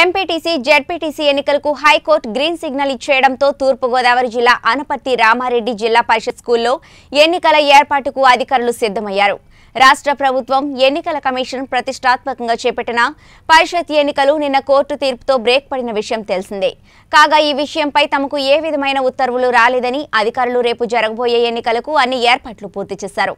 MPTC ZPTC ఎన్నికలకు high court green signal ఇచ్చేయడంతో తూర్పుగోదావరి జిల్లా అనపర్తి రామారెడ్డి జిల్లా పరిషత్ స్కూల్లో ఎన్నికల ఏర్పాటుకు అధికారులు సిద్ధమయ్యారు. రాష్ట్ర ప్రభుత్వం ఎన్నికల కమిషన్ ప్రతిష్టాత్మకంగా చేపట్టిన పరిషత్ ఎన్నికలు నిన్న కోర్టు తీర్పుతో బ్రేక్ పడిన విషయం తెలిసిందే. కాగా ఈ విషయంపై తమకు ఏ విధమైన ఉత్తర్వులు రాలేదని అధికారులు రేపు జరగబోయే ఎన్నికలకు అన్ని ఏర్పాట్లు పూర్తి చేశారు.